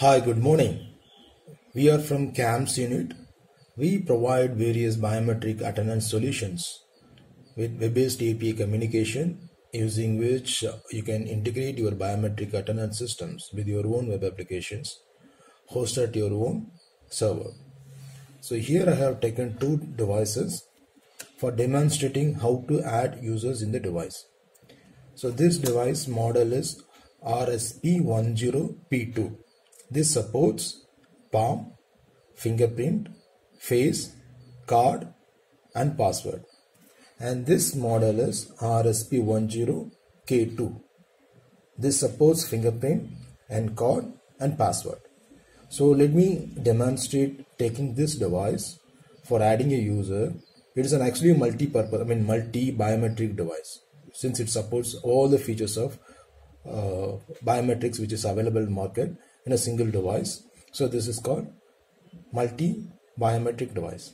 Hi, good morning. We are from CAMS Unit. We provide various biometric attendance solutions with web-based API communication, using which you can integrate your biometric attendance systems with your own web applications hosted at your own server. So here I have taken two devices for demonstrating how to add users in the device. So this device model is RSP10P2. This supports palm, fingerprint, face, card and password. And this model is RSP10K2. This supports fingerprint and card and password. So let me demonstrate taking this device for adding a user. It is an actually multi-purpose, multi-biometric device, since it supports all the features of biometrics which is available in the market in a single device. So this is called multi-biometric device.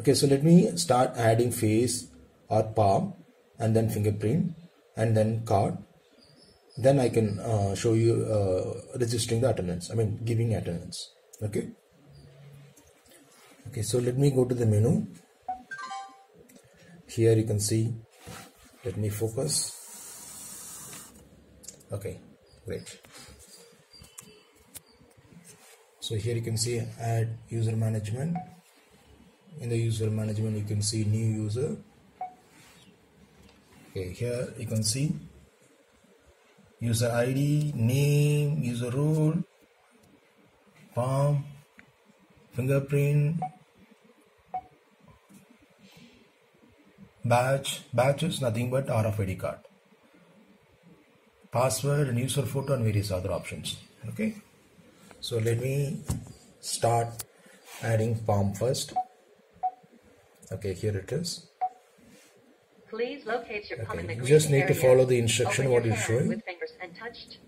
Okay, so let me start adding face or palm and then fingerprint and then card. Then I can show you registering the attendance, giving attendance. Okay, so let me go to the menu. Here you can see, let me focus. Okay, great. So here you can see add user management. In the user management you can see new user. Okay, here you can see user ID, name, user role, palm, fingerprint, batch is nothing but RFID card, password and user photo and various other options. Okay, so let me start adding palm first. Okay, here it is. Please locate your palm in the green area. You just need to follow the instruction what is showing. With fingers untouched.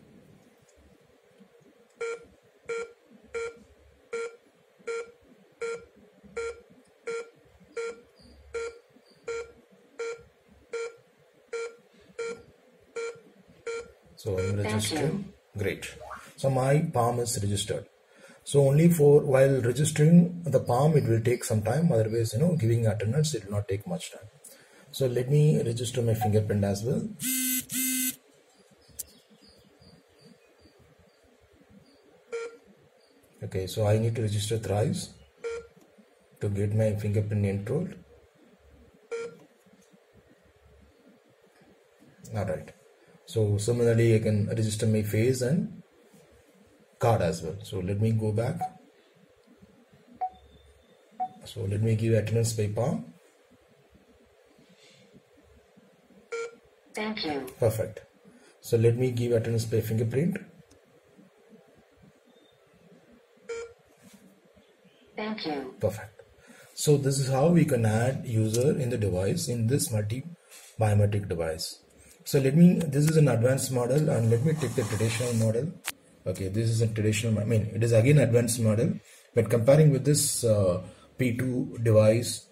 So I'm registering. Great. So my palm is registered. So only for while registering the palm it will take some time. Otherwise, giving attendance it will not take much time. So let me register my fingerprint as well. Okay, so I need to register thrice to get my fingerprint enrolled. Alright, so similarly I can register my face and card as well. So let me go back. So let me give attendance by palm. Thank you. Perfect. So let me give attendance by fingerprint. Thank you. Perfect. So this is how we can add user in the device, in this multi-biometric device. So this is an advanced model, and let me take the traditional model. Okay, this is a traditional, it is again advanced model, but comparing with this P2 device,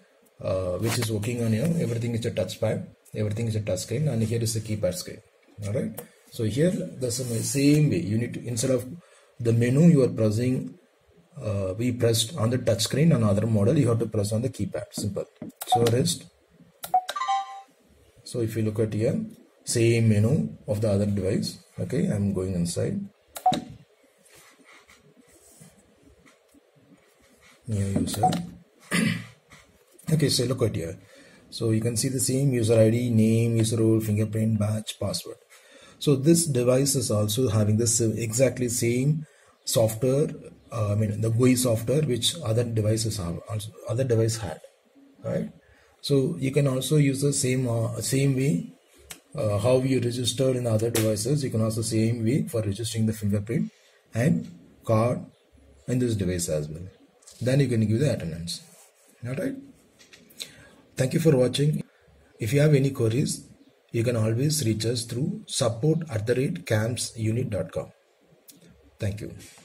which is working on, everything is a touchpad. Everything is a touch screen, and here is a keypad screen. Alright. So here the same way you need to, instead of the menu you are pressing, we pressed on the touch screen. Another model you have to press on the keypad. Simple. So rest. So if you look at here, same menu of the other device. Okay, I'm going inside. New user. Okay, so look at here. So you can see the same user ID, name, user role, fingerprint, badge, password. So this device is also having this exactly same software, the GUI software which other devices have, other devices had, right? So you can also use the same way how you registered in other devices. You can also same way for registering the fingerprint and card in this device as well. Then you can give the attendance. All right. Thank you for watching. If you have any queries, you can always reach us through support@camsunit.com. Thank you.